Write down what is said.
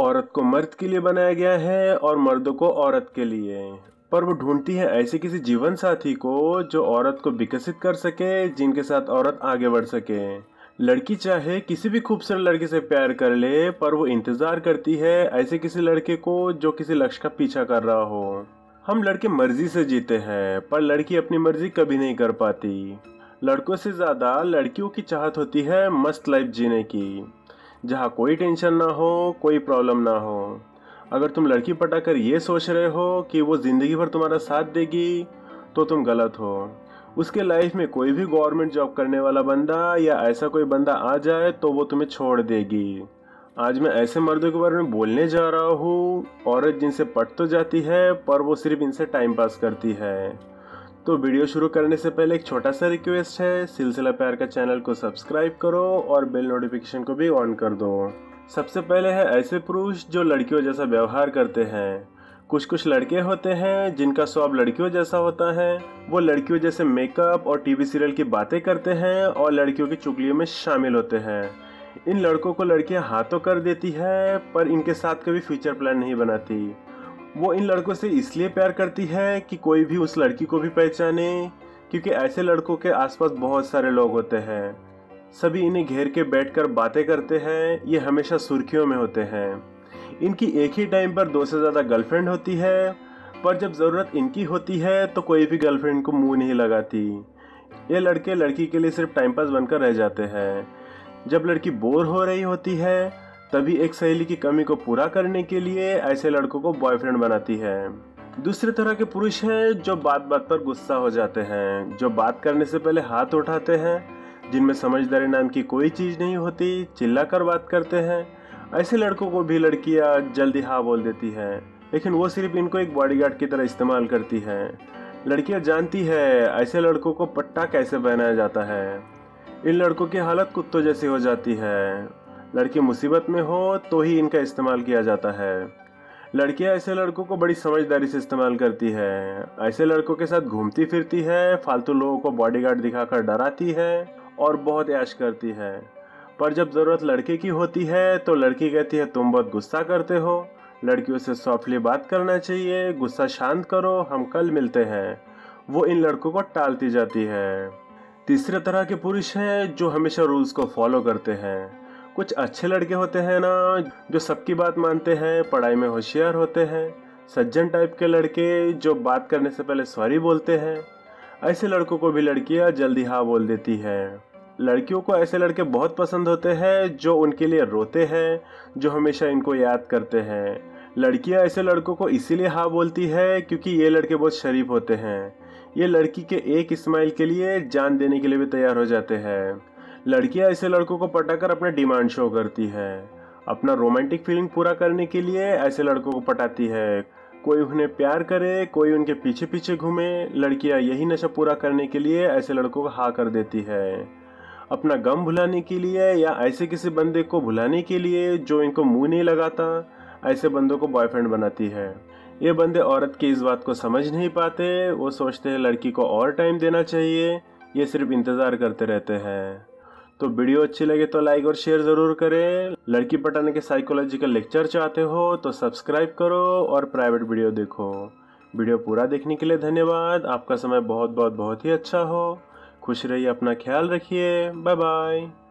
औरत को मर्द के लिए बनाया गया है और मर्द को औरत के लिए। पर वो ढूंढती है ऐसे किसी जीवन साथी को जो औरत को विकसित कर सके, जिनके साथ औरत आगे बढ़ सके। लड़की चाहे किसी भी खूबसूरत लड़के से प्यार कर ले, पर वो इंतज़ार करती है ऐसे किसी लड़के को जो किसी लक्ष्य का पीछा कर रहा हो। हम लड़के मर्जी से जीते हैं, पर लड़की अपनी मर्जी कभी नहीं कर पाती। लड़कों से ज़्यादा लड़कियों की चाहत होती है मस्त लाइफ जीने की, जहाँ कोई टेंशन ना हो, कोई प्रॉब्लम ना हो। अगर तुम लड़की पटा कर ये सोच रहे हो कि वो ज़िंदगी भर तुम्हारा साथ देगी, तो तुम गलत हो। उसके लाइफ में कोई भी गवर्नमेंट जॉब करने वाला बंदा या ऐसा कोई बंदा आ जाए तो वो तुम्हें छोड़ देगी। आज मैं ऐसे मर्दों के बारे में बोलने जा रहा हूँ, औरत जिनसे पट तो जाती है पर वो सिर्फ इनसे टाइम पास करती है। तो वीडियो शुरू करने से पहले एक छोटा सा रिक्वेस्ट है, सिलसिला प्यार का चैनल को सब्सक्राइब करो और बेल नोटिफिकेशन को भी ऑन कर दो। सबसे पहले है ऐसे पुरुष जो लड़कियों जैसा व्यवहार करते हैं। कुछ लड़के होते हैं जिनका स्वभाव लड़कियों जैसा होता है। वो लड़कियों जैसे मेकअप और टीवी सीरियल की बातें करते हैं और लड़कियों की चुगलियों में शामिल होते हैं। इन लड़कों को लड़कियां हाथों कर देती है, पर इनके साथ कभी फ्यूचर प्लान नहीं बनाती। वो इन लड़कों से इसलिए प्यार करती है कि कोई भी उस लड़की को भी पहचाने, क्योंकि ऐसे लड़कों के आसपास बहुत सारे लोग होते हैं। सभी इन्हें घेर के बैठकर बातें करते हैं। ये हमेशा सुर्खियों में होते हैं। इनकी एक ही टाइम पर 2 से ज़्यादा गर्लफ्रेंड होती है, पर जब ज़रूरत इनकी होती है तो कोई भी गर्लफ्रेंड को मुँह नहीं लगाती। ये लड़के लड़की के लिए सिर्फ टाइम पास बनकर रह जाते हैं। जब लड़की बोर हो रही होती है, तभी एक सहेली की कमी को पूरा करने के लिए ऐसे लड़कों को बॉयफ्रेंड बनाती है। दूसरे तरह के पुरुष हैं जो बात बात पर गुस्सा हो जाते हैं, जो बात करने से पहले हाथ उठाते हैं, जिनमें समझदारी नाम की कोई चीज़ नहीं होती, चिल्ला कर बात करते हैं। ऐसे लड़कों को भी लड़कियाँ जल्दी हाँ बोल देती हैं, लेकिन वो सिर्फ इनको एक बॉडीगार्ड की तरह इस्तेमाल करती हैं। लड़कियाँ जानती है ऐसे लड़कों को पट्टा कैसे पहनाया जाता है। इन लड़कों की हालत कुत्तों जैसी हो जाती है। लड़की मुसीबत में हो तो ही इनका इस्तेमाल किया जाता है। लड़कियां ऐसे लड़कों को बड़ी समझदारी से इस्तेमाल करती है। ऐसे लड़कों के साथ घूमती फिरती है, फालतू लोगों को बॉडीगार्ड दिखाकर डराती है और बहुत ऐश करती है। पर जब ज़रूरत लड़के की होती है तो लड़की कहती है तुम बहुत गुस्सा करते हो, लड़कियों से सॉफ्टली बात करना चाहिए, गुस्सा शांत करो, हम कल मिलते हैं। वो इन लड़कों को टालती जाती है। तीसरे तरह के पुरुष हैं जो हमेशा रूल्स को फॉलो करते हैं। कुछ अच्छे लड़के होते हैं ना, जो सबकी बात मानते हैं, पढ़ाई में होशियार होते हैं, सज्जन टाइप के लड़के जो बात करने से पहले सॉरी बोलते हैं। ऐसे लड़कों को भी लड़कियां जल्दी हाँ बोल देती हैं। लड़कियों को ऐसे लड़के बहुत पसंद होते हैं जो उनके लिए रोते हैं, जो हमेशा इनको याद करते हैं। लड़कियाँ ऐसे लड़कों को इसीलिए हाँ बोलती है क्योंकि ये लड़के बहुत शरीफ होते हैं। ये लड़की के एक स्माइल के लिए जान देने के लिए भी तैयार हो जाते हैं। लड़कियां ऐसे लड़कों को पटाकर अपना डिमांड शो करती है। अपना रोमांटिक फीलिंग पूरा करने के लिए ऐसे लड़कों को पटाती है। कोई उन्हें प्यार करे, कोई उनके पीछे पीछे घूमे, लड़कियां यही नशा पूरा करने के लिए ऐसे लड़कों को हाँ कर देती है। अपना गम भुलाने के लिए या ऐसे किसी बंदे को भुलाने के लिए जो इनको मुँह नहीं लगाता, ऐसे बंदों को बॉयफ्रेंड बनाती है। ये बंदे औरत की इस बात को समझ नहीं पाते। वो सोचते हैं लड़की को और टाइम देना चाहिए, ये सिर्फ इंतज़ार करते रहते हैं। तो वीडियो अच्छी लगे तो लाइक और शेयर ज़रूर करें। लड़की पटाने के साइकोलॉजिकल लेक्चर चाहते हो तो सब्सक्राइब करो और प्राइवेट वीडियो देखो। वीडियो पूरा देखने के लिए धन्यवाद। आपका समय बहुत ही अच्छा हो। खुश रहिए, अपना ख्याल रखिए। Bye bye.